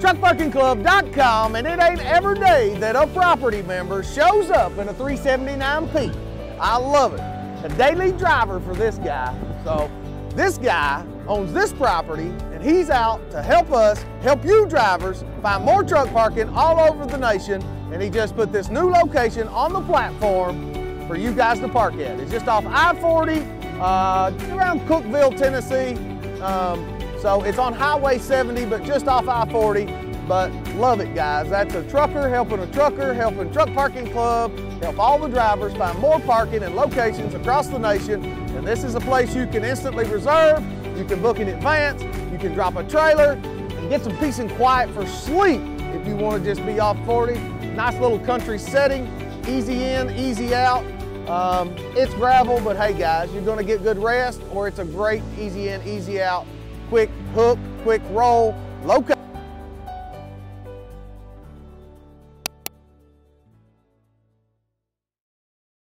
truckparkingclub.com, and it ain't every day that a property member shows up in a 379P. I love it. A daily driver for this guy. So this guy owns this property, and he's out to help us, help you drivers, find more truck parking all over the nation. And he just put this new location on the platform for you guys to park at. It's just off I-40, around Cookeville, Tennessee. So it's on Highway 70, but just off I-40. But love it, guys. That's a trucker, helping Truck Parking Club, help all the drivers find more parking and locations across the nation. And this is a place you can instantly reserve, you can book in advance, you can drop a trailer, and get some peace and quiet for sleep if you want to just be off 40. Nice little country setting, easy in, easy out. It's gravel, but hey guys, you're going to get good rest, or it's a great easy in, easy out. Quick hook, quick roll, low cut.